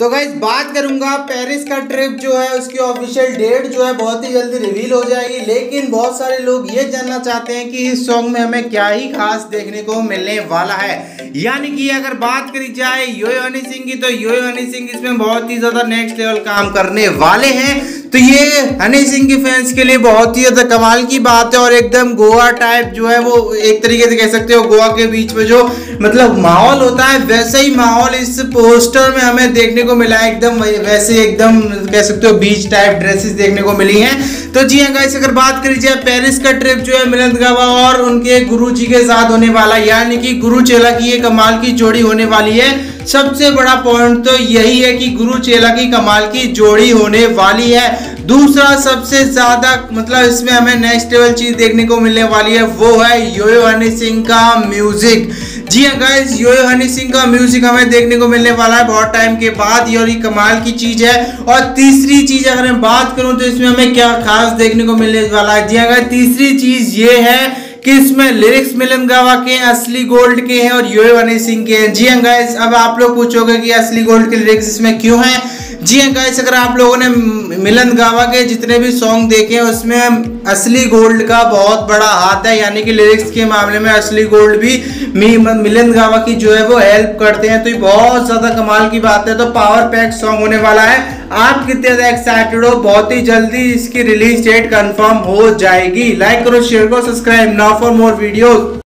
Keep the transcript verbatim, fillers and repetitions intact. तो गाइस बात करूंगा पेरिस का ट्रिप जो है उसकी ऑफिशियल डेट जो है बहुत ही जल्दी रिवील हो जाएगी, लेकिन बहुत सारे लोग ये जानना चाहते हैं कि इस सॉन्ग में हमें क्या ही खास देखने को मिलने वाला है। यानी कि अगर बात करी जाए यो यो हनी सिंह की तो यो यो हनी सिंह इसमें बहुत ही ज़्यादा नेक्स्ट लेवल काम करने वाले हैं। तो ये हनी सिंह के फैंस के लिए बहुत ही ज़्यादा कमाल की बात है और एकदम गोवा टाइप जो है वो एक तरीके से कह सकते हो, गोवा के बीच में जो मतलब माहौल होता है वैसे ही माहौल इस पोस्टर में हमें देखने को मिला है। एकदम वैसे एकदम कह सकते हो बीच टाइप ड्रेसेस देखने को मिली हैं। तो जी हाँ गाइस, अगर बात करी जाए पेरिस का ट्रिप जो है मिलिंद गाबा और उनके गुरु जी के साथ होने वाला, यानी कि गुरु चेला की ये कमाल की जोड़ी होने वाली है। सबसे बड़ा पॉइंट तो यही है कि गुरु चेला की कमाल की जोड़ी होने वाली है। दूसरा सबसे ज्यादा मतलब इसमें हमें नेक्स्ट लेवल चीज देखने को मिलने वाली है वो है यो यो हनी सिंह का म्यूजिक। जी हाँ guys, yo yo Honey Singh का म्यूजिक हमें देखने को मिलने वाला है बहुत टाइम के बाद, ये और ये कमाल की चीज है। और तीसरी चीज अगर मैं बात करूं तो इसमें हमें क्या खास देखने को मिलने वाला है। जी हाँ गाइज, तीसरी चीज ये है कि इसमें लिरिक्स मिलिंद गाबा के हैं, असली गोल्ड के हैं और यो यो हनी सिंह के हैं। जी हाँ गाइज, अब आप लोग पूछोगे कि असली गोल्ड के लिरिक्स इसमें क्यों हैं। जी हाँ गाइस, अगर आप लोगों ने मिलिंद गाबा के जितने भी सॉन्ग देखे हैं उसमें असली गोल्ड का बहुत बड़ा हाथ है, यानी कि लिरिक्स के मामले में असली गोल्ड भी मिलिंद गाबा की जो है वो हेल्प करते हैं। तो ये बहुत ज़्यादा कमाल की बात है। तो पावर पैक सॉन्ग होने वाला है। आप कितने ज़्यादा एक्साइटेड हो? बहुत ही जल्दी इसकी रिलीज डेट कन्फर्म हो जाएगी। लाइक करो, शेयर करो, subscribe now for more videos.